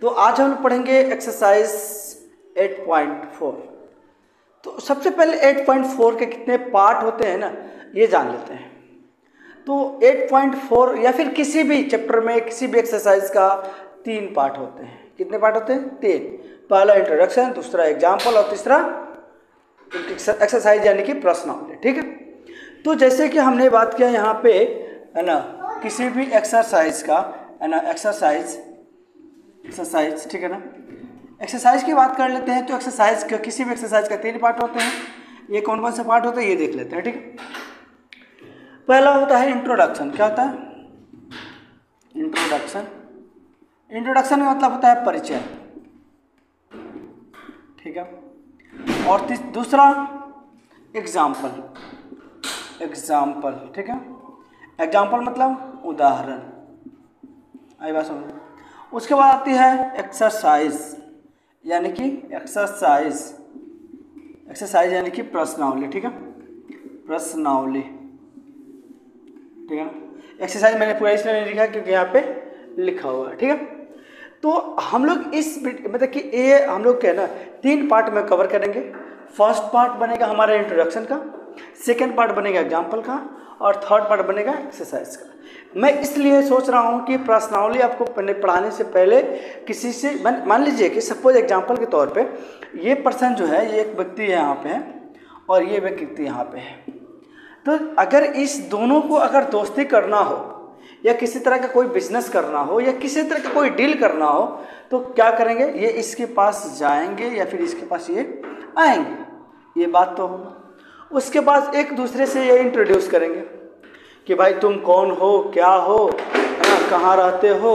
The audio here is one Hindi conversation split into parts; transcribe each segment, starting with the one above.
तो आज हम पढ़ेंगे एक्सरसाइज 8.4। तो सबसे पहले 8.4 के कितने पार्ट होते हैं ना, ये जान लेते हैं। तो 8.4 या फिर किसी भी चैप्टर में किसी भी एक्सरसाइज का 3 पार्ट होते हैं। कितने पार्ट होते हैं? 3। पहला इंट्रोडक्शन, दूसरा एग्जाम्पल और तीसरा एक्सरसाइज यानी कि प्रश्नावली। ठीक है, तो जैसे कि हमने बात किया यहाँ पे है ना, किसी भी एक्सरसाइज का है ना, एक्सरसाइज ठीक है ना। एक्सरसाइज की बात कर लेते हैं तो एक्सरसाइज का किसी भी एक्सरसाइज का 3 पार्ट होते हैं। ये कौन कौन से पार्ट होते हैं ये देख लेते हैं। ठीक है, पहला होता है इंट्रोडक्शन। क्या होता है इंट्रोडक्शन? इंट्रोडक्शन का मतलब होता है परिचय। ठीक है, और दूसरा एग्जाम्पल। एग्जाम्पल ठीक है, एग्जाम्पल मतलब उदाहरण। आई बात समझ। उसके बाद आती है एक्सरसाइज यानी कि एक्सरसाइज यानी कि प्रश्नावली। ठीक है, प्रश्नावली ठीक है ना। एक्सरसाइज मैंने पूरा इसलिए नहीं लिखा क्योंकि यहाँ पे लिखा हुआ है। ठीक है, तो हम लोग इस मतलब कि ये हम लोग क्या है ना 3 पार्ट में कवर करेंगे। फर्स्ट पार्ट बनेगा हमारा इंट्रोडक्शन का, सेकेंड पार्ट बनेगा एग्जाम्पल का और थर्ड पार्ट बनेगा एक्सरसाइज का। मैं इसलिए सोच रहा हूँ कि प्रश्नावली आपको पढ़ाने से पहले किसी से मान लीजिए कि सपोज एग्जाम्पल के तौर पे ये पर्सन जो है ये एक व्यक्ति है यहाँ पे है और ये व्यक्ति यहाँ पे है। तो अगर इस दोनों को अगर दोस्ती करना हो या किसी तरह का कोई बिजनेस करना हो या किसी तरह का कोई डील करना हो तो क्या करेंगे, ये इसके पास जाएंगे या फिर इसके पास ये आएंगे। ये बात तो होगा। उसके बाद एक दूसरे से ये इंट्रोड्यूस करेंगे कि भाई तुम कौन हो, क्या हो है ना, कहाँ रहते हो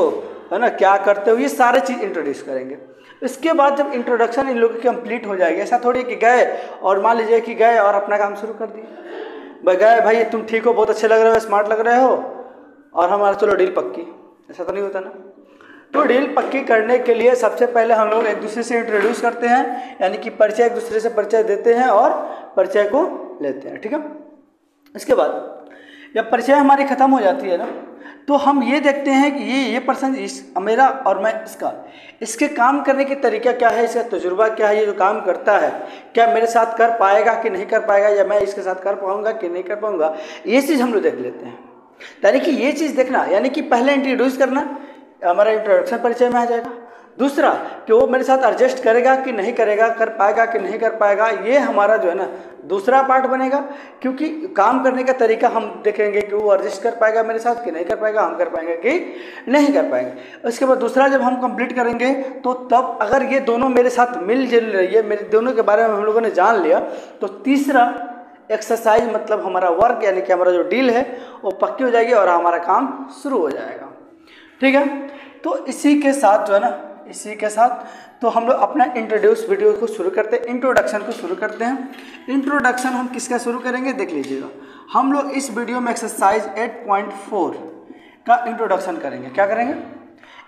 है ना, क्या करते हो, ये सारे चीज़ इंट्रोड्यूस करेंगे। इसके बाद जब इंट्रोडक्शन इन लोगों की कंप्लीट हो जाएगी, ऐसा थोड़ी कि गए और मान लीजिए कि गए और अपना काम शुरू कर दिए। भाई गए, भाई तुम ठीक हो, बहुत अच्छे लग रहे हो, स्मार्ट लग रहे हो और हमारा चलो डील पक्की, ऐसा तो नहीं होता ना। तो डील पक्की करने के लिए सबसे पहले हम लोग एक दूसरे से इंट्रोड्यूस करते हैं यानी कि परिचय, एक दूसरे से परिचय देते हैं और परिचय को लेते हैं। ठीक है, इसके बाद जब परिचय हमारी ख़त्म हो जाती है ना तो हम ये देखते हैं कि ये पर्सन मेरा और मैं इसका, इसके काम करने के तरीका क्या है, इसका तजुर्बा क्या है, ये जो काम करता है क्या मेरे साथ कर पाएगा कि नहीं कर पाएगा या मैं इसके साथ कर पाऊँगा कि नहीं कर पाऊँगा, ये चीज़ हम लोग देख लेते हैं। यानी कि ये चीज़ देखना यानी कि पहले इंट्रोड्यूस करना हमारा इंट्रोडक्शन परिचय में आ जाएगा। दूसरा कि वो मेरे साथ एडजस्ट करेगा कि नहीं करेगा, कर पाएगा कि नहीं कर पाएगा, ये हमारा जो है ना दूसरा पार्ट बनेगा क्योंकि काम करने का तरीका हम देखेंगे कि वो एडजस्ट कर पाएगा मेरे साथ कि नहीं कर पाएगा, हम कर पाएंगे कि नहीं कर पाएंगे। उसके बाद दूसरा जब हम कंप्लीट करेंगे तो तब अगर ये दोनों मेरे साथ मिल जुल रही है, मेरे दोनों के बारे में हम लोगों ने जान लिया तो तीसरा एक्सरसाइज मतलब हमारा वर्क यानी कि हमारा जो डील है वो पक्की हो जाएगी और हमारा काम शुरू हो जाएगा। ठीक है, तो इसी के साथ जो है ना, इसी के साथ तो हम लोग अपना इंट्रोड्यूस वीडियो को शुरू करते हैं, इंट्रोडक्शन को शुरू करते हैं। इंट्रोडक्शन हम किसका शुरू करेंगे देख लीजिएगा। हम लोग इस वीडियो में एक्सरसाइज 8.4 का इंट्रोडक्शन करेंगे। क्या करेंगे?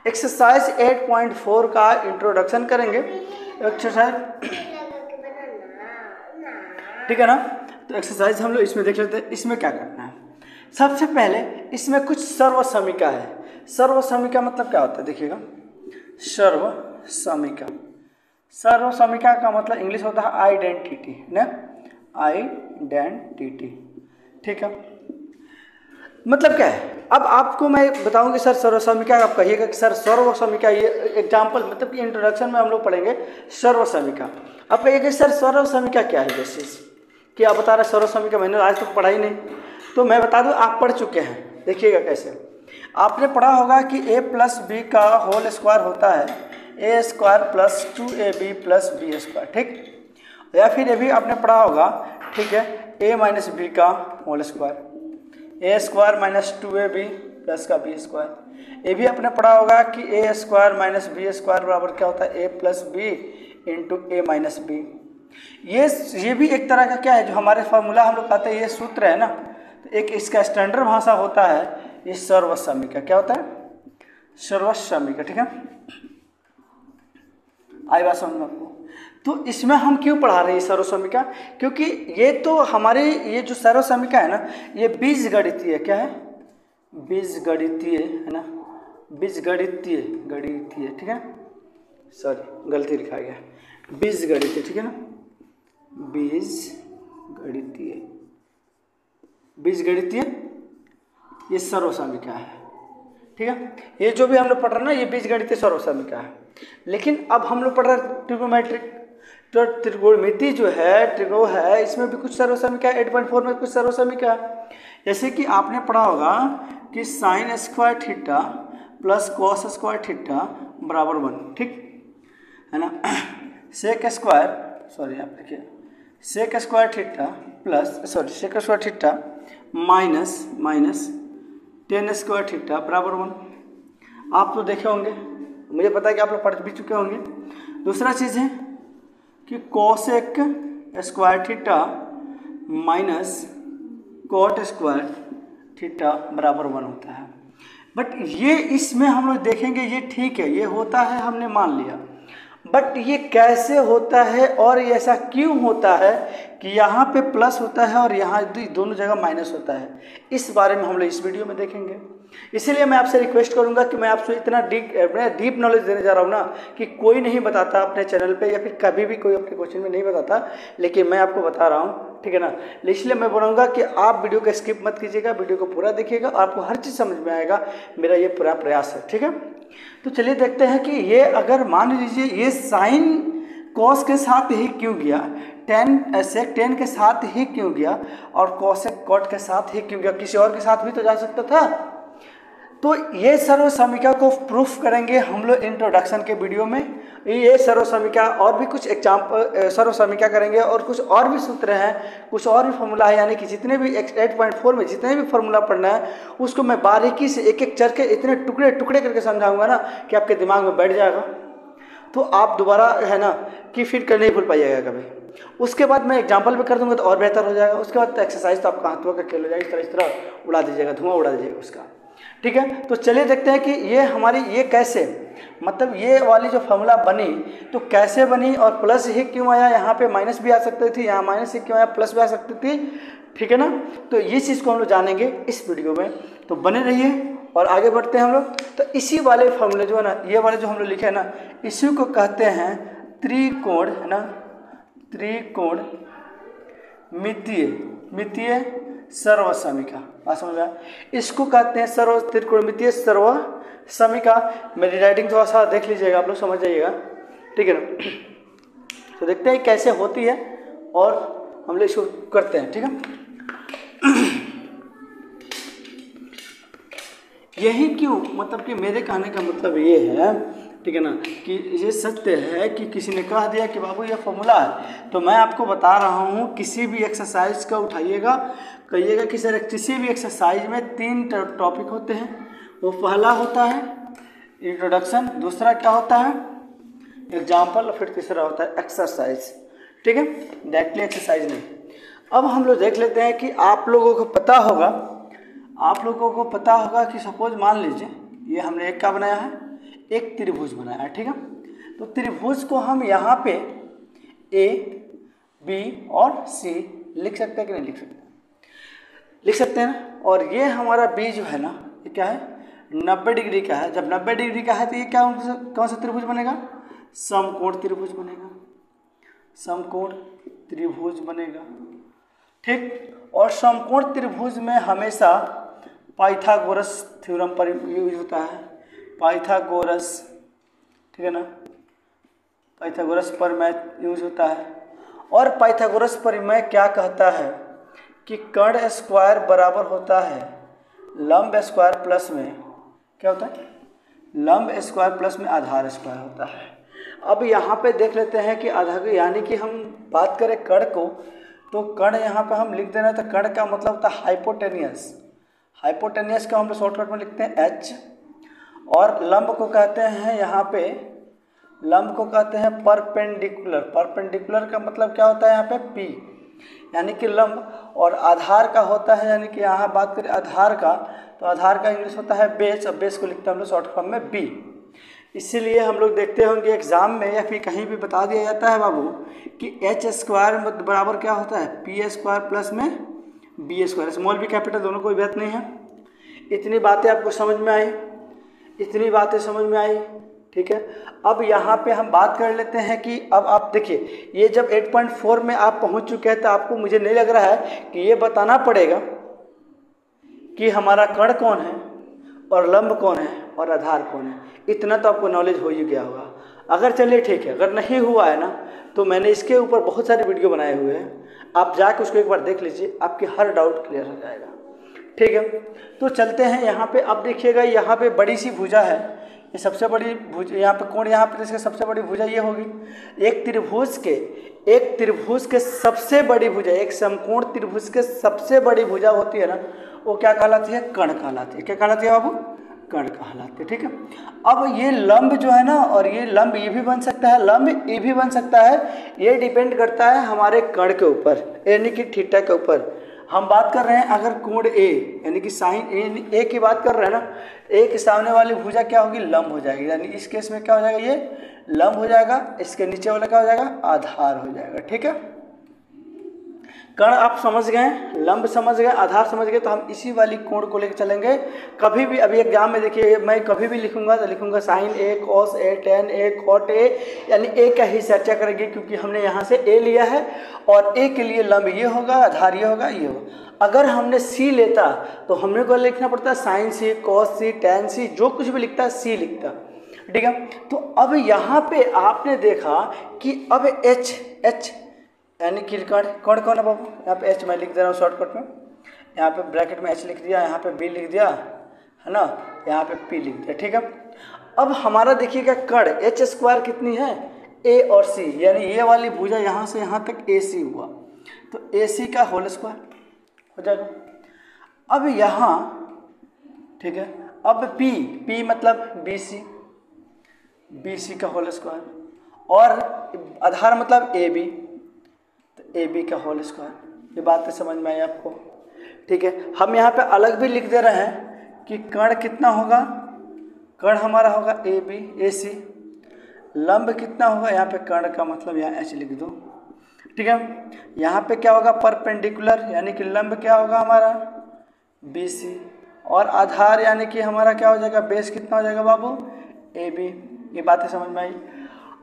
एक्सरसाइज 8.4 का इंट्रोडक्शन करेंगे। एक्सरसाइज ठीक है ना, तो एक्सरसाइज हम लोग इसमें देख लेते हैं। इसमें क्या करना है? सबसे पहले इसमें कुछ सर्वसमीका है। सर्वसमीका मतलब क्या होता है देखिएगा, सर्वसमीका, सर्वसमीका का मतलब इंग्लिश होता है आइडेंटिटी ना, आइडेंटिटी ठीक है। मतलब क्या है, अब आपको मैं बताऊंगी सर सर्वसमीका, आप कहिएगा कि सर सर्वसमीका ये एग्जाम्पल मतलब कि इंट्रोडक्शन में हम लोग पढ़ेंगे सर्वसमीका। आप कहिएगा सर सर्वसमीका क्या है, जैसे कि आप बता रहे सर्वसमीका मैंने आज तक पढ़ा ही नहीं। तो मैं बता दूं आप पढ़ चुके हैं। देखिएगा कैसे आपने पढ़ा होगा कि a प्लस बी का होल स्क्वायर होता है A square plus 2ab plus B square. ठीक, या फिर ये भी आपने पढ़ा होगा ठीक है, a माइनस बी का whole square A square minus 2ab plus का बी स्क्वायर। ये भी आपने पढ़ा होगा कि A square minus B square बराबर क्या होता है A plus B into A minus B. ये भी एक तरह का क्या है जो हमारे फार्मूला हम लोग कहते हैं, ये सूत्र है ना, तो एक इसका स्टैंडर्ड भाषा होता है ये सर्वसमीका। क्या होता है? सर्वसमीका ठीक है, आई बात समझ आपको। तो इसमें हम क्यों पढ़ा रहे हैं सर्वसमीका? क्योंकि ये तो हमारे ये जो सर्वसमीका है ना ये बीजगणितीय, क्या है बीजगणितीय है ना, बीजगणितीय ठीक है। सॉरी गलती लिखा गया है, बीजगणितीय, ठीक है ना, बीजगणितीय। बीजगणितीय ये सर्वसमीका है, ठीक है, ये जो भी हम लोग पढ़ रहे ना ये बीजगणितीय सर्वसमीका है। लेकिन अब हम लोग पढ़ रहे हैं ट्रिग्नोमेट्रिक, तो त्रिकोणमिति जो है त्रिगो है, इसमें भी कुछ सर्वसमीका है, 8.4 में कुछ सर्वसमीका है। जैसे कि आपने पढ़ा होगा कि sine square theta plus cos square theta बराबर 1, ठीक है ना, सेक स्क्वायर सॉरी आप देखिए sec square theta plus sorry sec square theta minus tan square theta बराबर 1। आप तो देखे होंगे, मुझे पता है कि आप लोग पढ़ भी चुके होंगे। दूसरा चीज़ है कि cosec square theta minus cot square theta बराबर 1 होता है। बट ये इसमें हम लोग देखेंगे ये ठीक है, ये होता है हमने मान लिया, बट ये कैसे होता है और ऐसा क्यों होता है कि यहाँ पे प्लस होता है और यहाँ दोनों जगह माइनस होता है, इस बारे में हम लोग इस वीडियो में देखेंगे। इसीलिए मैं आपसे रिक्वेस्ट करूंगा कि मैं आपसे इतना डीप नॉलेज देने जा रहा हूँ ना कि कोई नहीं बताता अपने चैनल पे, या फिर कभी भी कोई अपने कोचिंग में नहीं बताता, लेकिन मैं आपको बता रहा हूँ, ठीक है ना। इसलिए मैं बोलूँगा कि आप वीडियो का स्किप मत कीजिएगा, वीडियो को पूरा देखिएगा, आपको हर चीज़ समझ में आएगा, मेरा ये पूरा प्रयास है, ठीक है। तो चलिए देखते हैं कि ये अगर मान लीजिए ये साइन कॉस के साथ ही क्यों गया, टेन सेक टेन के साथ ही क्यों गया, और कॉसेक कॉट के साथ ही क्यों गया, किसी और के साथ भी तो जा सकता था। तो ये सर्वसमीका को प्रूफ करेंगे हम लोग इंट्रोडक्शन के वीडियो में। ये सर्वसमीका और भी कुछ एग्जाम्पल सर्वसमीका करेंगे, और कुछ और भी सूत्र हैं, कुछ और भी फॉर्मूला है, यानी कि जितने भी 8.4 में जितने भी फॉर्मूला पढ़ना है उसको मैं बारीकी से एक एक चर के इतने टुकड़े टुकड़े करके समझाऊंगा ना कि आपके दिमाग में बैठ जाएगा, तो आप दोबारा है ना कि फिर नहीं भूल पाइएगा कभी। उसके बाद मैं एग्जाम्पल भी कर दूंगा तो और बेहतर हो जाएगा। उसके बाद तो एक्सरसाइज तो आपका हाथों का खेल हो जाएगा, इस तरह उड़ा दीजिएगा, धुआं उड़ा दीजिएगा उसका, ठीक है। तो चलिए देखते हैं कि ये हमारी ये कैसे मतलब ये वाली जो फॉर्मूला बनी तो कैसे बनी, और प्लस ही क्यों आया, यहाँ पे माइनस भी आ सकती थी, यहाँ माइनस ही क्यों आया, प्लस भी आ सकती थी, ठीक है ना। तो ये चीज़ को हम लोग जानेंगे इस वीडियो में, तो बने रहिए और आगे बढ़ते हैं हम लोग। तो इसी वाले फॉर्मूले जो है ना, ये वाले जो हम लोग लिखे हैं ना, इसी को कहते हैं त्रिकोण, है ना, त्रिकोणमितीय सर्वसमीका, बात समझ में आया, इसको कहते हैं त्रिकोणमितीय सर्वसमीका। मेरी राइटिंग थोड़ा सा देख लीजिएगा, आप लोग समझ जाइएगा, ठीक है ना। तो देखते हैं कैसे होती है और हम लोग इसको करते हैं, ठीक है। यही क्यों मतलब कि मेरे कहने का मतलब ये है, ठीक है ना, कि ये सत्य है कि किसी ने कह दिया कि बाबू ये फॉर्मूला है, तो मैं आपको बता रहा हूँ किसी भी एक्सरसाइज का उठाइएगा, कहिएगा कि सर किसी भी एक्सरसाइज में 3 टॉपिक होते हैं। वो पहला होता है इंट्रोडक्शन, दूसरा क्या होता है एग्जाम्पल, फिर तीसरा होता है एक्सरसाइज, ठीक है, डायरेक्टली एक्सरसाइज नहीं। अब हम लोग देख लेते हैं कि आप लोगों को पता होगा, आप लोगों को पता होगा कि सपोज मान लीजिए ये हमने एक क्या बनाया है, एक त्रिभुज बनाया है, ठीक है। तो त्रिभुज को हम यहाँ पे ए बी और सी लिख सकते हैं कि नहीं लिख सकते, लिख सकते हैं ना। और ये हमारा बी जो है ना, ये क्या है 90 डिग्री का है, जब 90 डिग्री का है तो ये क्या कौन सा त्रिभुज बनेगा, समकोण त्रिभुज बनेगा, समकोण त्रिभुज बनेगा, ठीक। और समकोण त्रिभुज में हमेशा पाइथागोरस थ्योरम पर यूज होता है, पाइथागोरस, ठीक है ना, पाइथागोरस प्रमेय यूज होता है। और पाइथागोरस प्रमेय क्या कहता है कि कर्ण स्क्वायर बराबर होता है लंब स्क्वायर प्लस में क्या होता है, लंब स्क्वायर प्लस में आधार स्क्वायर होता है। अब यहाँ पे देख लेते हैं कि आधार यानी कि हम बात करें कर्ण को, तो कर्ण यहाँ पे हम लिख देना, तो कर्ण का मतलब होता है हाइपोटेनियस, हाइपोटेनियस का हम लोग शॉर्टकट में लिखते हैं एच। और लंब को कहते हैं यहाँ पे, लंब को कहते हैं परपेंडिकुलर, परपेंडिकुलर का मतलब क्या होता है यहाँ पे पी, यानी कि लंब। और आधार का होता है, यानी कि यहाँ बात करें आधार का, तो आधार का इंग्लिश होता है बेस, और बेस को लिखते हैं हम लोग शॉर्ट फॉर्म में बी। इसीलिए हम लोग देखते होंगे एग्जाम में या फिर कहीं भी बता दिया जाता है बाबू कि एच स्क्वायर बराबर क्या होता है, पी स्क्वायर प्लस में B square, small B capital दोनों कोई बात नहीं है। इतनी बातें आपको समझ में आई, इतनी बातें समझ में आई ठीक है। अब यहाँ पे हम बात कर लेते हैं कि अब आप देखिए ये जब 8.4 में आप पहुँच चुके हैं तो आपको मुझे नहीं लग रहा है कि ये बताना पड़ेगा कि हमारा कर्ण कौन है और लंब कौन है और आधार कौन है। इतना तो आपको नॉलेज हो ही गया होगा। अगर चलिए ठीक है, अगर नहीं हुआ है ना तो मैंने इसके ऊपर बहुत सारे वीडियो बनाए हुए हैं, आप जाके उसको एक बार देख लीजिए, आपके हर डाउट क्लियर हो जाएगा। ठीक है, तो चलते हैं यहाँ पे। अब देखिएगा यहाँ पे बड़ी सी भुजा है, ये सबसे बड़ी भुजा यहाँ पे कोण, यहाँ पे इसकी सबसे बड़ी भुजा ये होगी। एक त्रिभुज के सबसे बड़ी भुजा, एक समकोण त्रिभुज के सबसे बड़ी भुजा होती है ना, वो क्या कहलाती है? कर्ण कहलाती है। क्या कहलाती है बाबू? कर्ण कहलाती है। ठीक है, अब ये लंब जो है ना, और ये लंब ये भी बन सकता है, लंब ये भी बन सकता है, ये डिपेंड करता है हमारे कर्ण के ऊपर, यानी कि थीटा के ऊपर। हम बात कर रहे हैं अगर कोण ए यानी कि साइन ए की बात कर रहे हैं ना, ए के सामने वाली भुजा क्या होगी? लंब हो जाएगी। यानी इस केस में क्या हो जाएगा? ये लंब हो जाएगा, इसके नीचे वाला क्या हो जाएगा? आधार हो जाएगा। ठीक है, कर्ण आप समझ गए, लंब समझ गए, आधार समझ गए, तो हम इसी वाली कोण को लेकर चलेंगे। कभी भी अभी एग्जाम में देखिए मैं कभी भी लिखूंगा तो लिखूंगा sine A, cos A, tan A, cot A, यानी ए का ही चर्चा करेंगे, क्योंकि हमने यहाँ से ए लिया है और ए के लिए लंब ये होगा, आधार ये होगा, ये होगा। अगर हमने सी लेता तो हमने को लिखना पड़ता है sine C, cos C, tan C, जो कुछ भी लिखता है सी लिखता। ठीक है, तो अब यहाँ पे आपने देखा कि अब एच एच यानी कि कर्ण कौन है बाबू? यहाँ पे एच मैं लिख दे रहा हूँ शॉर्टकट में, यहाँ पे ब्रैकेट में एच लिख दिया, यहाँ पे बी लिख दिया है ना, यहाँ पे पी लिख दिया। ठीक है, अब हमारा देखिएगा कर्ण एच स्क्वायर कितनी है? ए और सी, यानी ये वाली भुजा यहाँ से यहाँ तक ए सी हुआ, तो ए सी का होल स्क्वायर हो जाएगा। अब यहाँ ठीक है, अब पी, पी मतलब बी सी, बी सी का होल स्क्वायर, और आधार मतलब ए बी, ए बी का होल स्क्वायर। ये बातें समझ में आई आपको? ठीक है, हम यहाँ पे अलग भी लिख दे रहे हैं कि कर्ण कितना होगा? कर्ण हमारा होगा ए बी ए सी, लंब कितना होगा? यहाँ पे कर्ण का मतलब यहाँ एच लिख दो। ठीक है, यहाँ पे क्या होगा? परपेंडिकुलर, यानी कि लंब क्या होगा हमारा? बी सी, और आधार यानी कि हमारा क्या हो जाएगा? बेस कितना हो जाएगा बाबू? ए बी। ये बातें समझ में आई।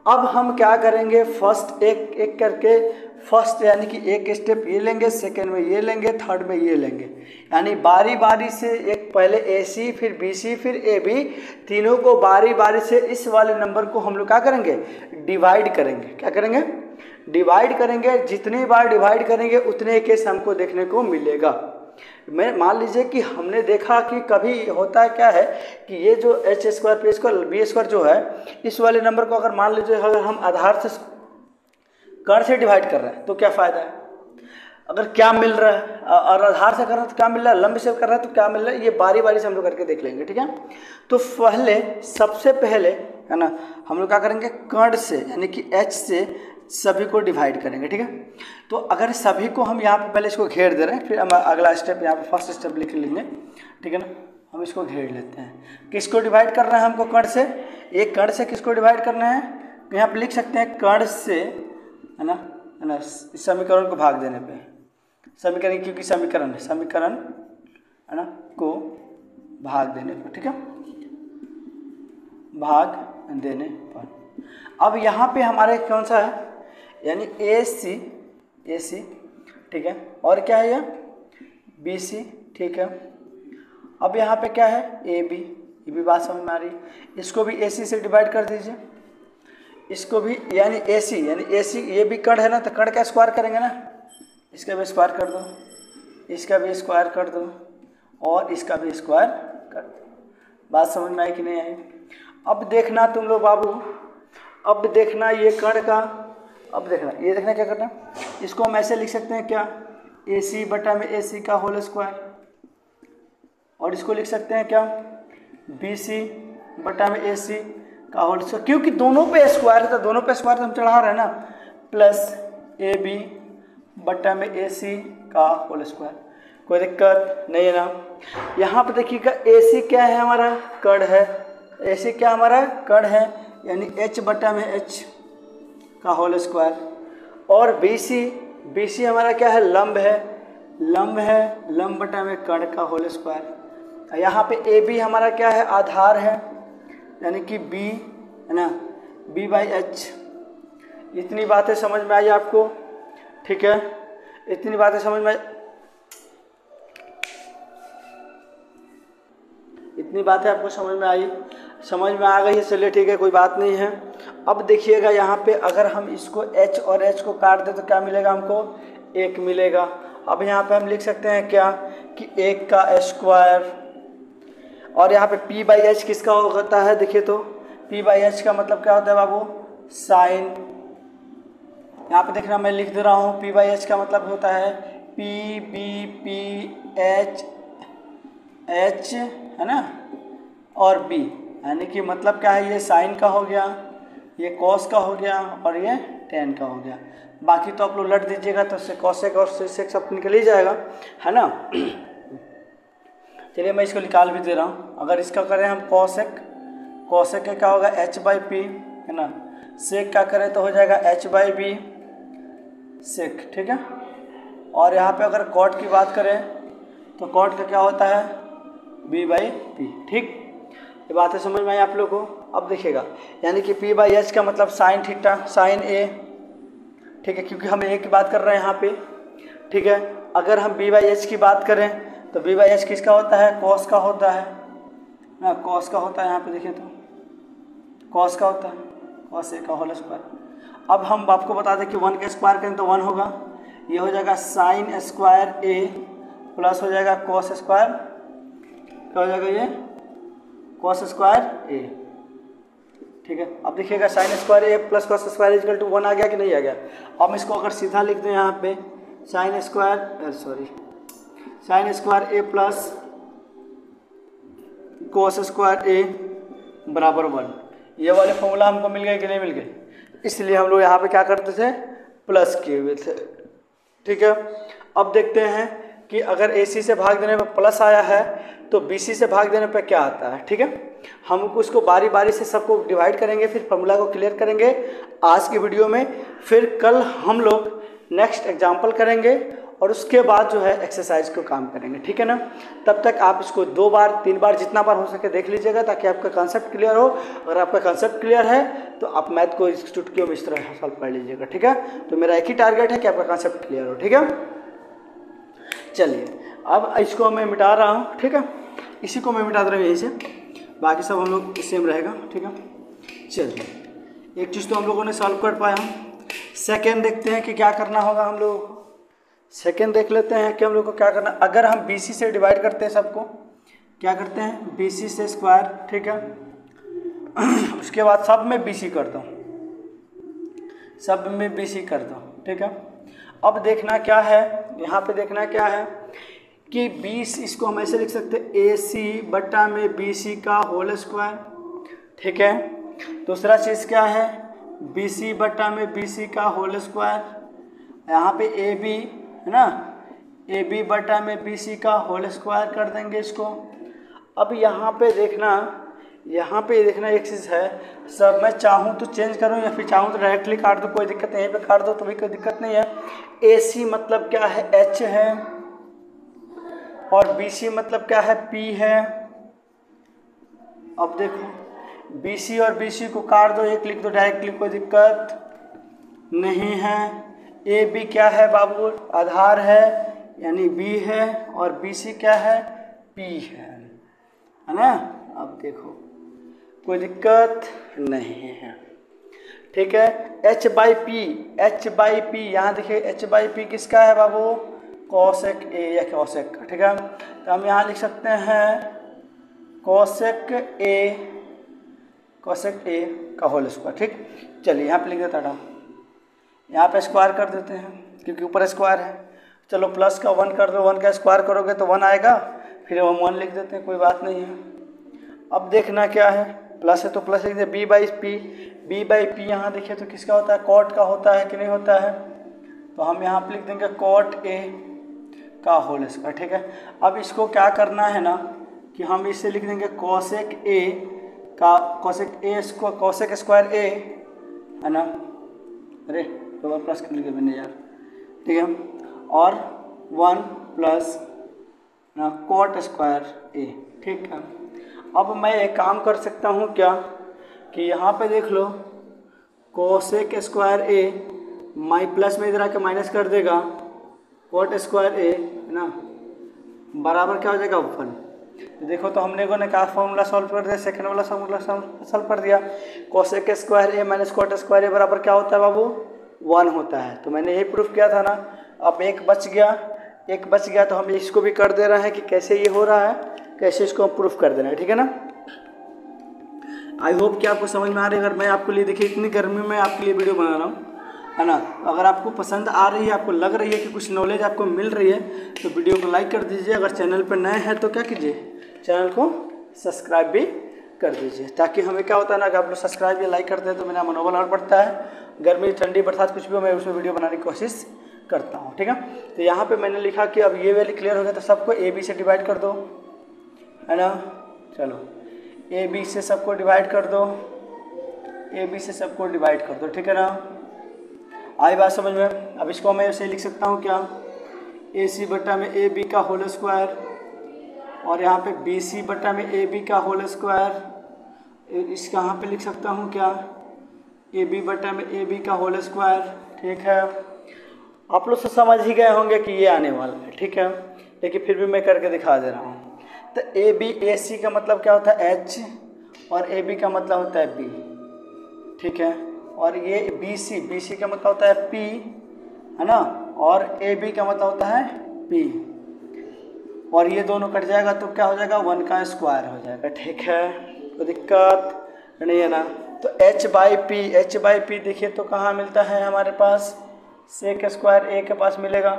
अब हम क्या करेंगे? फर्स्ट एक एक करके, फर्स्ट यानी कि एक स्टेप ये लेंगे, सेकंड में ये लेंगे, थर्ड में ये लेंगे, यानी बारी बारी से एक पहले ए सी, फिर बी सी, फिर ए बी, तीनों को बारी बारी से इस वाले नंबर को हम लोग क्या करेंगे? डिवाइड करेंगे। क्या करेंगे? डिवाइड करेंगे। जितनी बार डिवाइड करेंगे उतने केस हमको देखने को मिलेगा। मैं मान लीजिए कि हमने देखा कि कभी होता है क्या है कि ये जो H square P square B square जो है, इस वाले नंबर को अगर मान लीजिए अगर हम आधार से कर्ण से डिवाइड कर रहे हैं तो क्या फ़ायदा है? अगर क्या मिल रहा है, और आधार से कर रहे हैं तो क्या मिल रहा है, लंब से कर रहा है तो क्या मिल रहा है, ये बारी बारी से हम लोग करके देख लेंगे। ठीक है, तो पहले सबसे पहले है ना हम लोग क्या करेंगे? कर्ण से यानी कि एच से सभी को डिवाइड करेंगे। ठीक है, तो अगर सभी को हम यहाँ पे पहले इसको घेर दे रहे हैं, फिर हम अगला स्टेप यहाँ पे फर्स्ट स्टेप लिख लेंगे। ठीक है ना, हम इसको घेर लेते हैं। किसको डिवाइड करना है हमको? कर्ण से। एक कर्ण से किसको डिवाइड करना है? यहाँ पे लिख सकते हैं कर्ण से है ना इस समीकरण को भाग देने पे, समीकरण क्योंकि समीकरण है, समीकरण है ना को भाग देने पर। ठीक है, भाग देने पर। अब यहाँ पे हमारे कौन सा है? यानी ए सी ठीक है, और क्या है? यह बी सी। ठीक है, अब यहाँ पे क्या है? A B. ये भी बात समझ में आ रही है। इसको भी ए सी से डिवाइड कर दीजिए, इसको भी, यानी ए सी, यानी ए सी ये भी कर्ण है ना, तो कर्ण का स्क्वायर करेंगे ना, इसका भी स्क्वायर कर दो, इसका भी स्क्वायर कर दो, और इसका भी स्क्वायर कर दो। बात समझ में आई कि नहीं आई? अब देखना तुम लोग बाबू, अब देखना ये कर्ण का, अब देखना ये, देखना क्या करना? इसको हम ऐसे लिख सकते हैं क्या? ए सी बटा में ए सी का होल स्क्वायर, और इसको लिख सकते हैं क्या? बी सी बटा में ए सी का होल स्क्वायर, क्योंकि दोनों पे स्क्वायर है तो दोनों पे स्क्वायर तो हम चढ़ा रहे हैं ना, प्लस ए बी बटा में ए सी का होल स्क्वायर। कोई दिक्कत नहीं है ना? यहाँ पर देखिएगा ए सी क्या है हमारा? कर्ण है। ए सी क्या हमारा? कर्ण है, यानी एच बटा में एच का होल स्क्वायर, और बी सी हमारा क्या है? लंब है, लंब है, लंब बटा में कर्ण का होल स्क्वायर। यहाँ पे ए बी हमारा क्या है? आधार है, यानी कि बी है ना, b बाई एच। इतनी बातें समझ में आई आपको, ठीक है, इतनी बातें समझ में आई, इतनी बातें आपको समझ में आ गई है। चलिए ठीक है, कोई बात नहीं है। अब देखिएगा यहाँ पे अगर हम इसको h और h को काट दें तो क्या मिलेगा हमको, एक मिलेगा। अब यहाँ पे हम लिख सकते हैं क्या कि एक का स्क्वायर, और यहाँ पे p बाई एच किसका होता है, देखिए तो p बाई एच का मतलब क्या होता है बाबू, साइन। यहाँ पे देखना मैं लिख दे रहा हूँ, p बाई एच का मतलब होता है p b p h h, है ना, और b, यानी कि मतलब क्या है, ये साइन का हो गया, ये कॉस का हो गया, और ये टेन का हो गया। बाकी तो आप लोग लट दीजिएगा तो उससे कॉसेक और सेक सब निकल ही जाएगा, है ना। चलिए मैं इसको निकाल भी दे रहा हूँ। अगर इसका करें हम कॉसेक, कॉसेक का क्या होगा h बाई पी, है ना, सेक का करें तो हो जाएगा h बाई बी सेक, ठीक है। और यहाँ पे अगर कॉट की बात करें तो कॉट का क्या होता है, b बाई पी, ठीक। ये बातें समझ में आई आप लोगों को। अब देखिएगा यानी कि p बाई एच का मतलब साइन थीटा, साइन ए, ठीक है, क्योंकि हम ए की बात कर रहे हैं यहाँ पे, ठीक है। अगर हम b बाई एच की बात करें तो b बाई एच किसका होता है, कॉस का होता है ना, कॉस का होता है, यहाँ पे देखिए तो कॉस का होता है, कॉस ए का होल स्क्वायर। अब हम आपको बता दें कि वन का स्क्वायर करें तो वन होगा, ये हो जाएगा साइन स्क्वायर ए प्लस हो जाएगा कॉस स्क्वायर, क्या हो जाएगा ये कॉस स्क्वायर ए, ठीक है। अब देखिएगा sine square A plus cos square equal to one आ गया कि नहीं आ गया। अब इसको अगर सीधा लिख दें यहाँ पे sine square, sorry, sine square A plus cos square A बराबर वन। ये वाले फॉर्मूला हमको मिल गए कि नहीं मिल गए, इसलिए हम लोग यहाँ पे क्या करते थे, प्लस किए हुए थे, ठीक है। अब देखते हैं कि अगर AC से भाग देने पे प्लस आया है तो BC से भाग देने पे क्या आता है, ठीक है। हम उसको बारी बारी से सबको डिवाइड करेंगे, फिर फॉर्मूला को क्लियर करेंगे आज की वीडियो में। फिर कल हम लोग नेक्स्ट एग्जाम्पल करेंगे और उसके बाद जो है एक्सरसाइज को काम करेंगे, ठीक है ना। तब तक आप इसको दो बार, तीन बार, जितना बार हो सके देख लीजिएगा ताकि आपका कॉन्सेप्ट क्लियर हो। अगर आपका कॉन्सेप्ट क्लियर है तो आप मैथ को इस चुटकियों में इस तरह सॉल्व कर लीजिएगा, ठीक है। तो मेरा एक ही टारगेट है कि आपका कॉन्सेप्ट क्लियर हो, ठीक है। चलिए अब इसको मैं मिटा रहा हूँ, ठीक है, इसी को मैं मिटा दे रहा हूँ यहीं से, बाकी सब हम लोग सेम रहेगा, ठीक है। चलिए एक चीज़ तो हम लोगों ने सॉल्व कर पाया हम, सेकेंड देखते हैं कि क्या करना होगा हम लोगों को। सेकेंड देख लेते हैं कि हम लोग को क्या करना। अगर हम बी सी से डिवाइड करते हैं सबको, क्या करते हैं बी सी से स्क्वायर, ठीक है, उसके बाद सब में बी सी कर दो, सब में बी सी कर दो, ठीक है। अब देखना क्या है, यहाँ पे देखना क्या है कि बीस, इसको हम ऐसे लिख सकते हैं ए सी बट्टा में बी सी का होल स्क्वायर, ठीक है। दूसरा चीज़ क्या है, बी सी बट्टा में बी सी का होल स्क्वायर, यहाँ पे ए बी, है ना, ए बी बटा में बी सी का होल स्क्वायर कर देंगे इसको। अब यहाँ पे देखना, यहाँ पे देखना एक चीज़ है, सब मैं चाहूँ तो चेंज करूँ या फिर चाहूँ तो डायरेक्टली काट दूँ, कोई दिक्कत नहीं है, पे काट दो तो भी कोई दिक्कत नहीं है। ए सी मतलब क्या है, एच है, और बी सी मतलब क्या है, पी है। अब देखो बी सी और बी सी को काट दो, एक लिख दो डायरेक्टली, कोई दिक्कत नहीं है। ए बी क्या है बाबू, आधार है, यानी बी है, और बी सी क्या है, पी है ना। अब देखो कोई दिक्कत नहीं है, ठीक है। H by P, H by P, यहाँ देखिए एच बाई पी किसका है बाबू, कॉसेक ए या कॉसेक, ठीक है। तो हम यहाँ लिख सकते हैं कॉसेक ए, कॉसेक ए का होल स्क्वायर, ठीक। चलिए यहाँ पे लिख देता हूँ, यहाँ पे स्क्वायर कर देते हैं क्योंकि ऊपर स्क्वायर है। चलो प्लस का वन कर दो, वन का स्क्वायर करोगे तो वन आएगा, फिर हम वन लिख देते हैं, कोई बात नहीं है। अब देखना क्या है, प्लस है तो प्लस लिख देते, B by P, B by P यहाँ देखिए तो किसका होता है, कॉट का होता है कि नहीं होता है, तो हम यहाँ पे लिख देंगे कॉट ए का होल स्क्वायर, ठीक है। अब इसको क्या करना है ना कि हम इसे लिख देंगे कॉसेक ए का, cosec A square, cosec square A, है ना, अरे तो प्लस कर लिया मैंने यार, ठीक है, और वन प्लस ना कोट स्क्वायर ए, ठीक है। अब मैं एक काम कर सकता हूँ क्या, कि यहाँ पे देख लो cosec square A my plus में इधर आके माइनस कर देगा कोट स्क्वायर ए है ना बराबर क्या हो जाएगा वन। देखो तो हमने को ने क्या फॉर्मूला सॉल्व कर दिया, सेकंड वाला फॉर्मूला सॉल्व कर दिया। Cosec square A minus cot square A बराबर क्या होता है बाबू, वन होता है। तो मैंने यही प्रूफ किया था ना। अब एक बच गया तो हम इसको भी कर दे रहे हैं कि कैसे ये हो रहा है, कैसे इसको हम प्रूफ कर देना है, ठीक है ना। आई होप कि आपको समझ में आ रही है। अगर मैं आपके लिए, देखिए इतनी गर्मी में आपके लिए वीडियो बना रहा हूँ है ना, अगर आपको पसंद आ रही है, आपको लग रही है कि कुछ नॉलेज आपको मिल रही है तो वीडियो को लाइक कर दीजिए। अगर चैनल पर नए हैं तो क्या कीजिए, चैनल को सब्सक्राइब भी कर दीजिए, ताकि हमें क्या होता है ना कि आप लोग सब्सक्राइब या लाइक करते हैं तो मेरा मनोबल और बढ़ता है। गर्मी ठंडी बरसात कुछ भी हो, मैं उसमें वीडियो बनाने की कोशिश करता हूँ, ठीक है। तो यहाँ पे मैंने लिखा कि अब ये वैल्यू क्लियर हो गया तो सबको ए बी से डिवाइड कर दो है ना। चलो ए बी से सबको डिवाइड कर दो, ए बी से सबको डिवाइड कर दो, ठीक है ना। आई बात समझ में। अब इसको मैं ऐसे लिख सकता हूँ क्या, ए सी बटा में ए बी का होल स्क्वायर, और यहाँ पे बी सी बटा में ए बी का होल स्क्वायर, इसका यहाँ पे लिख सकता हूँ क्या, ए बी बटा में ए बी का होल स्क्वायर, ठीक है। आप लोग से समझ ही गए होंगे कि ये आने वाला है, ठीक है, लेकिन फिर भी मैं करके दिखा दे रहा हूँ। तो ए बी ए सी का मतलब क्या होता है एच, और ए बी का मतलब होता है बी, ठीक है। और ये बी सी का मतलब होता है पी है ना, और ए बी का मतलब होता है पी, और ये दोनों कट जाएगा तो क्या हो जाएगा, वन का स्क्वायर हो जाएगा, ठीक है। तो दिक्कत नहीं है ना। तो एच बाई पी देखिए तो कहाँ मिलता है हमारे पास, सेक स्क्वायर ए के पास मिलेगा।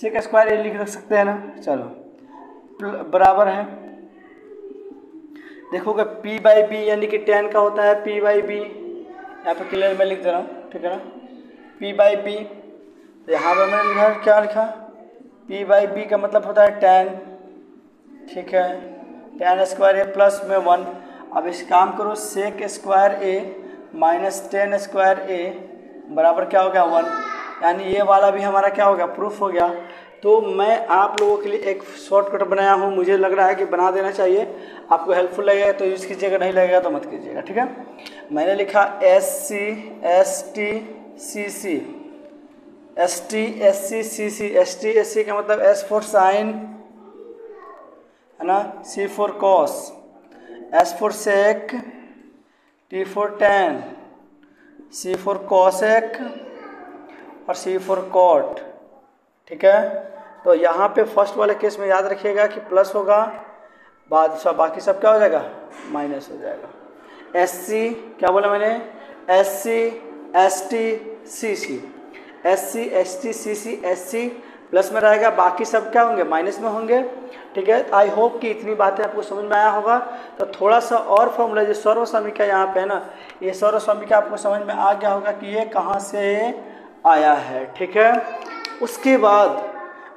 सेक स्क्वायर ए लिख सकते हैं ना, चलो बराबर है। देखोगे पी बाई बी यानी कि टेन का होता है पी बाई बी, यहाँ पर क्लियर मैं लिख दे रहा हूँ, ठीक है ना, पी बाई बी। तो यहाँ पर मैंने लिखा क्या लिखा, पी बाई बी का मतलब होता है टेन, ठीक है, टेन स्क्वायर ए प्लस में वन। अब इस काम करो, sec square A minus tan square A बराबर क्या हो गया वन, यानी ये वाला भी हमारा क्या हो गया, प्रूफ हो गया। तो मैं आप लोगों के लिए एक शॉर्टकट बनाया हूँ, मुझे लग रहा है कि बना देना चाहिए, आपको हेल्पफुल लगेगा तो यूज़ कीजिएगा, नहीं लगेगा तो मत कीजिएगा, ठीक है। मैंने लिखा एस टी एस सी का मतलब S4 साइन है ना, C4 कॉस, S4 सेक, T4 टेन, C4 कोसेक और C4 कोट, ठीक है। तो यहाँ पे फर्स्ट वाले केस में याद रखिएगा कि प्लस होगा, बाद सब बाकी सब क्या हो जाएगा, माइनस हो जाएगा। एस सी क्या बोला मैंने, एस सी प्लस में रहेगा, बाकी सब क्या होंगे, माइनस में होंगे, ठीक है। आई होप कि इतनी बातें आपको समझ में आया होगा। तो थोड़ा सा और फॉर्मूला, जो सर्व समीकरण यहाँ पे है ना, ये सर्व समीकरण आपको समझ में आ गया होगा कि ये कहाँ से आया है, ठीक है। उसके बाद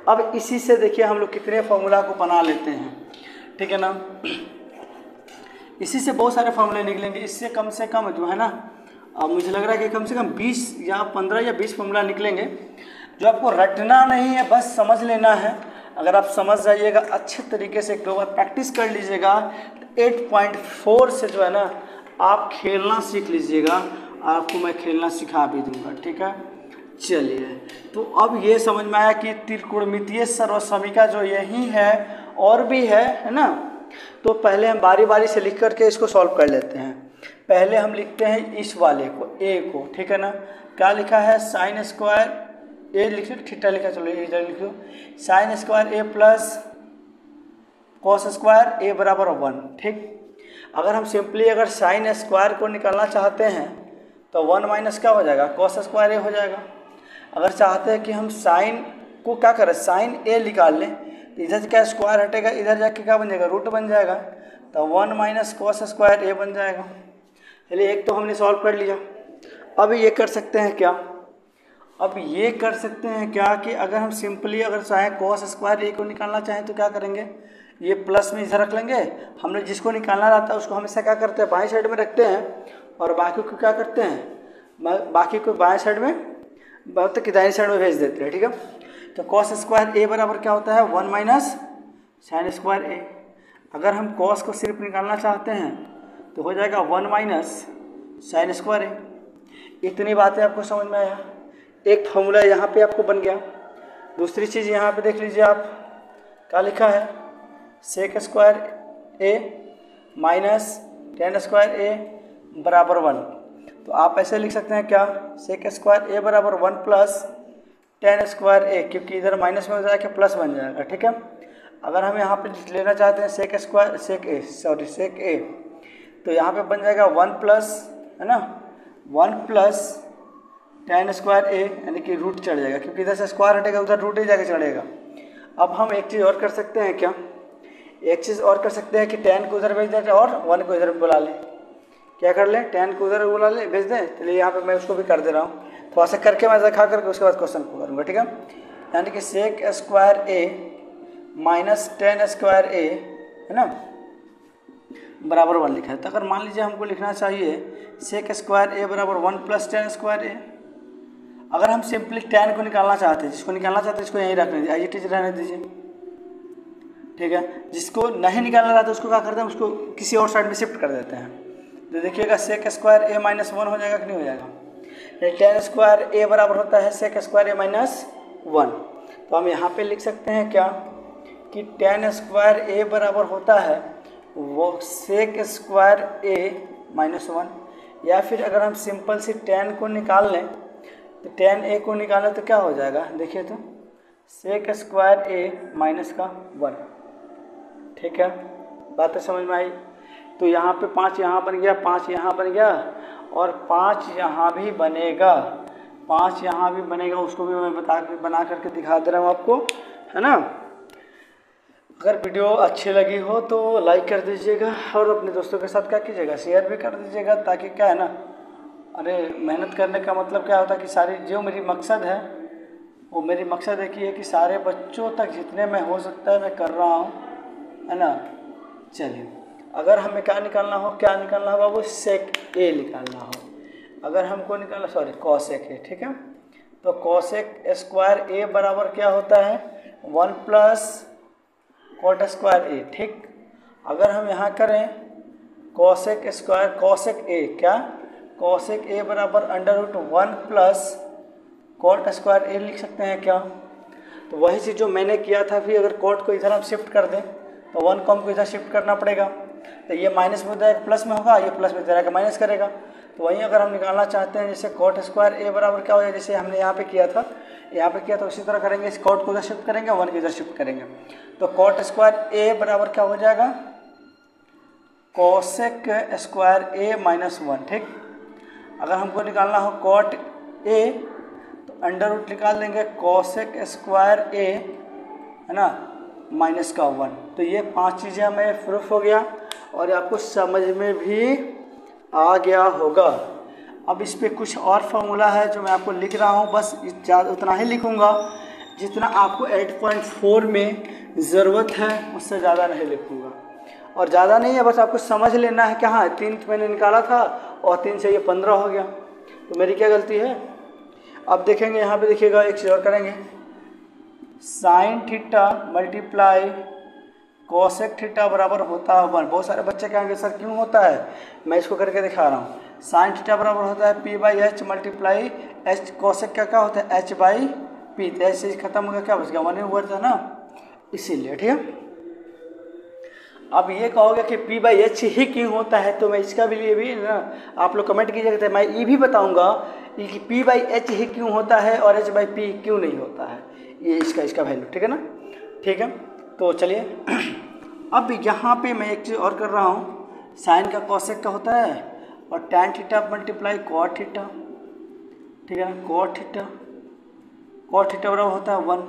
अब इसी से देखिए हम लोग कितने फॉर्मूला को बना लेते हैं, ठीक है ना। इसी से बहुत सारे फॉर्मूले निकलेंगे, इससे कम से कम जो है ना, अब मुझे लग रहा है कि कम से कम 20 या 15 या 20 फॉर्मूला निकलेंगे, जो आपको रटना नहीं है, बस समझ लेना है। अगर आप समझ जाइएगा अच्छे तरीके से, एक दो बार प्रैक्टिस कर लीजिएगा, 8.4 से जो है ना आप खेलना सीख लीजिएगा, आपको मैं खेलना सिखा भी दूंगा, ठीक है। चलिए, तो अब ये समझ में आया कि त्रिकोणमितीय सर्व समीकरण जो यही है और भी है ना। तो पहले हम बारी बारी से लिख करके इसको सॉल्व कर लेते हैं। पहले हम लिखते हैं इस वाले को, ए को, ठीक है ना। क्या लिखा है, साइन स्क्वायर ए लिख लो, ठीटा लिखा, चलो ए इधर लिख लो, sine square A plus cos square A बराबर वन, ठीक। अगर हम सिंपली अगर साइन स्क्वायर को निकालना चाहते हैं तो वन माइनस क्या हो जाएगा, कॉस स्क्वायर ए हो जाएगा। अगर चाहते हैं कि हम साइन को क्या करें, साइन ए निकाल लें, इधर से क्या स्क्वायर हटेगा, इधर जाके क्या बन जाएगा, रूट बन जाएगा, तो one minus cos square A बन जाएगा। चलिए, एक तो हमने सॉल्व कर लिया। अब ये कर सकते हैं क्या, अब ये कर सकते हैं क्या कि अगर हम सिंपली अगर चाहें कॉस स्क्वायर ए को निकालना चाहें तो क्या करेंगे, ये प्लस में इधर रख लेंगे, हमने जिसको निकालना रहता है उसको हमेशा क्या करते हैं, बाएं साइड में रखते हैं, और बाकी को क्या करते हैं, बाकी को बाएं साइड में, मतलब कि दाएं साइड में भेज देते हैं, ठीक है। तो कॉस स्क्वायर ए बराबर क्या होता है, one minus sine square A. अगर हम कॉस को सिर्फ निकालना चाहते हैं तो हो जाएगा 1 माइनस साइन स्क्वायर है। इतनी बातें आपको समझ में आया। एक फॉर्मूला यहाँ पे आपको बन गया। दूसरी चीज़ यहाँ पे देख लीजिए आप क्या लिखा है, sec square A minus tan square A बराबर 1। तो आप ऐसे लिख सकते हैं क्या, सेक स्क्वायर ए बराबर 1 प्लस टेन स्क्वायर ए, क्योंकि इधर माइनस में हो जाएगा प्लस बन जाएगा। ठीक है, अगर हम यहाँ पे लेना चाहते हैं सेक स्क्वायर सेक ए तो यहाँ पे बन जाएगा 1 प्लस है ना 1 प्लस टेन स्क्वायर ए, यानी कि रूट चढ़ जाएगा, क्योंकि इधर से स्क्वायर हटेगा उधर रूट ही जाके चढ़ेगा। अब हम एक चीज़ और कर सकते हैं क्या, एक चीज़ और कर सकते हैं कि टेन को उधर भेज दें और 1 को इधर बुला लें। क्या कर लें, टेन को उधर बुला लें, भेज दें। चलिए यहाँ पे मैं उसको भी कर दे रहा हूँ, थोड़ा सा करके मैं दिखा करके उसके बाद क्वेश्चन को करूँगा। ठीक है, यानी कि sec square A minus tan square A है ना बराबर 1 लिखा है। तो अगर मान लीजिए हमको लिखना चाहिए सेक स्क्वायर ए बराबर 1 प्लस टेन स्क्वायर ए। अगर हम सिंपली टेन को निकालना चाहते हैं, जिसको निकालना चाहते हैं इसको यहीं रखने दीजिए, आइए टीचर रहने दीजिए। ठीक है, जिसको नहीं निकालना चाहते उसको क्या करते हैं, उसको किसी और साइड में शिफ्ट कर देते हैं। तो देखिएगा सेक स्क्वायर ए माइनस 1 हो जाएगा कि नहीं हो जाएगा, टेन स्क्वायर ए बराबर होता है सेक स्क्वायर ए माइनस 1। तो हम यहाँ पे लिख सकते हैं क्या कि टेन स्क्वायर ए बराबर होता है वो सेक स्क्वायर ए माइनस 1। या फिर अगर हम सिंपल सी टेन को निकाल लें, तो टेन ए को निकालें तो क्या हो जाएगा, देखिए तो सेक स्क्वायर ए माइनस का 1। ठीक है, बातें समझ में आई। तो यहाँ पे 5 यहाँ बन गया, 5 यहाँ बन गया और 5 यहाँ भी बनेगा, 5 यहाँ भी बनेगा। उसको भी मैं बना करके दिखा दे रहा हूँ आपको, है ना। अगर वीडियो अच्छी लगी हो तो लाइक कर दीजिएगा और अपने दोस्तों के साथ क्या कीजिएगा, शेयर भी कर दीजिएगा, ताकि क्या है ना, अरे मेहनत करने का मतलब क्या होता है कि सारी जो मेरी मकसद है वो मेरी मकसद एक ही है कि सारे बच्चों तक जितने में हो सकता है मैं कर रहा हूँ, है ना। चलिए, अगर हमें क्या निकालना हो बाबू, सेक ए निकालना हो। अगर हमको निकालना कॉसेक ए। ठीक है, तो कॉसेक स्क्वायर ए बराबर क्या होता है, 1 प्लस कोट स्क्वायर ए। ठीक, अगर हम यहाँ करें कॉसेक स्क्वायर कॉसेक ए, क्या कॉसेक ए बराबर √1 प्लस कोट स्क्वायर ए लिख सकते हैं क्या। तो वही चीज़ जो मैंने किया था, फिर अगर कोट को इधर हम शिफ्ट कर दें तो 1 को हमको इधर शिफ्ट करना पड़ेगा। तो ये माइनस में उधर प्लस में होगा, ये प्लस में उधर माइनस करेगा। तो वहीं अगर हम निकालना चाहते हैं जैसे कोट स्क्वायर ए बराबर क्या हो जाए, जैसे हमने यहाँ पे किया था तो उसी तरह करेंगे, इस कोट को उधर शिफ्ट करेंगे, 1 को इधर शिफ्ट करेंगे। तो कोट स्क्वायर ए बराबर क्या हो जाएगा, कोसेक स्क्वायर ए माइनस 1। ठीक, अगर हमको निकालना हो कोट ए तो अंडररूट निकाल देंगे कोसेक स्क्वायर ए, है ना, माइनस का 1। तो ये 5 चीज़ें हमें प्रूफ हो गया और आपको समझ में भी आ गया होगा। अब इस पर कुछ और फार्मूला है जो मैं आपको लिख रहा हूँ, बस उतना ही लिखूँगा जितना आपको 8.4 में ज़रूरत है, उससे ज़्यादा नहीं लिखूँगा। और ज़्यादा नहीं है, बस आपको समझ लेना है कि हाँ 3 मैंने निकाला था और 3 से ये 15 हो गया, तो मेरी क्या गलती है। अब देखेंगे यहाँ पर, देखिएगा एक चीज़ और करेंगे, sine theta multiply cosec theta बराबर होता है 1। बहुत सारे बच्चे कहेंगे सर क्यों होता है, मैं इसको करके दिखा रहा हूँ। साइन थीटा बराबर होता है p/h मल्टीप्लाई h, कोसेक का क्या होता है h/p। तो ऐसे खत्म हो गया, क्या बच गया, 1 हुआ था ना, इसीलिए। ठीक है, अब ये कहोगे कि p/h ही क्यों होता है, तो मैं इसका भी लिए भी ना आप लोग कमेंट कीजिएगा, तो मैं ये भी बताऊँगा कि p/h ही क्यों होता है और h/p क्यों नहीं होता है, ये इसका वैल्यू। ठीक है ना, ठीक है। तो चलिए, अब यहाँ पे मैं एक चीज़ और कर रहा हूँ, साइन का कोसेक का होता है और tan theta multiply cot theta. ठीक है ना, कॉट थीटा बराबर होता है 1।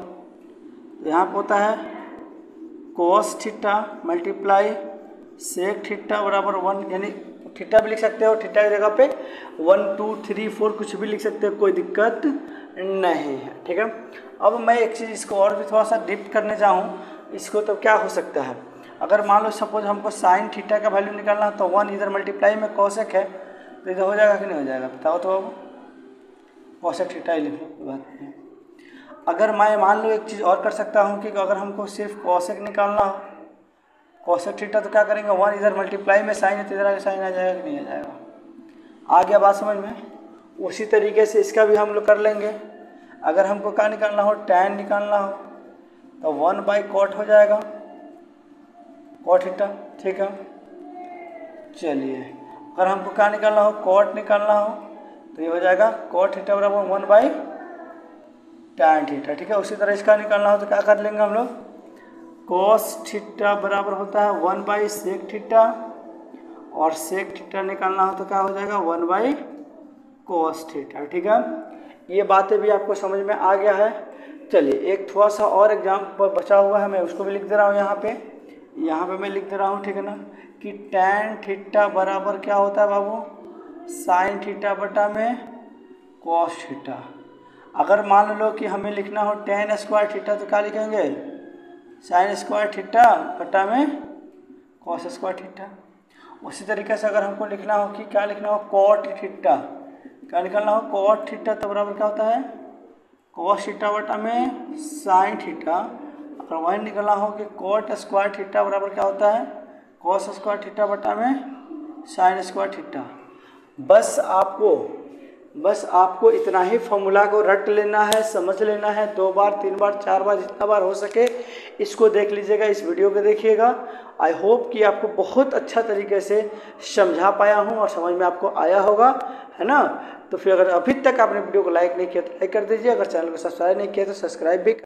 तो यहाँ पर होता है cos theta multiply sec theta बराबर 1, यानी थीटा भी लिख सकते हो, थीटा की जगह पे 1 2 3 4 कुछ भी लिख सकते हो, कोई दिक्कत नहीं है। ठीक है, अब मैं एक चीज़ इसको और भी थोड़ा सा डीप करने जाऊँ इसको, तो क्या हो सकता है, अगर मान लो सपोज हमको साइन थीटा का वैल्यू निकालना है तो 1 इधर मल्टीप्लाई में कोसेक है, तो इधर हो जाएगा कि नहीं हो जाएगा, बताओ। तो कोसेक थीटा ही लिखो, बात नहीं। अगर मैं मान लो एक चीज़ और कर सकता हूँ कि अगर हमको सिर्फ कोसेक निकालना हो, कोसेक थीटा तो क्या करेंगे वन, इधर मल्टीप्लाई में साइन है तो इधर आगे साइन आ जाएगा कि नहीं आ जाएगा। आगे बात समझ में। उसी तरीके से इसका भी हम लोग कर लेंगे। अगर हमको क्या निकालना हो, टैन निकालना हो तो वन बाई कॉट हो जाएगा, कॉट थीटा, ठीक है। चलिए अगर हमको क्या निकालना हो, कॉट निकालना हो तो ये हो जाएगा कॉट थीटा बराबर वन बाई टैन थीटा, ठीक है। उसी तरह इसका निकालना हो तो क्या कर लेंगे हम लोग, कॉस थीटा बराबर होता है वन बाई सेक थीटा, और सेक थीटा निकालना हो तो क्या हो जाएगा वन बाई कॉस थीटा, ठीक है। ये बातें भी आपको समझ में आ गया है। चलिए एक थोड़ा सा और एग्जाम पर बचा हुआ है, मैं उसको भी लिख दे रहा हूँ यहाँ पे मैं लिख दे रहा हूँ, ठीक है ना, कि टैन थीटा बराबर क्या होता है बाबू, साइन थीटा बटा में कॉस थीटा। अगर मान लो कि हमें लिखना हो टैन स्क्वायर थीटा तो क्या लिखेंगे, साइन स्क्वायर थीटा बटा में कॉस स्क्वायर थीटा। उसी तरीके से अगर हमको लिखना हो कि क्या लिखना हो, कॉट थीटा, क्या निकालना हो कॉट थीटा, तो बराबर क्या होता है कॉस थीटा बटा में साइन थीटा। और वही निकालना हो कि कॉट स्क्वायर थीटा बराबर क्या होता है, कॉस स्क्वायर थीटा बटा में साइन स्क्वायर थीटा। बस आपको इतना ही फॉर्मूला को रट लेना है, समझ लेना है। दो बार, तीन बार, चार बार, जितना बार हो सके इसको देख लीजिएगा, इस वीडियो को देखिएगा। आई होप कि आपको बहुत अच्छा तरीके से समझा पाया हूँ और समझ में आपको आया होगा, है ना। तो फिर अगर अभी तक आपने वीडियो को लाइक नहीं किया तो लाइक कर दीजिए, अगर चैनल को सब्सक्राइब नहीं किया तो सब्सक्राइब भी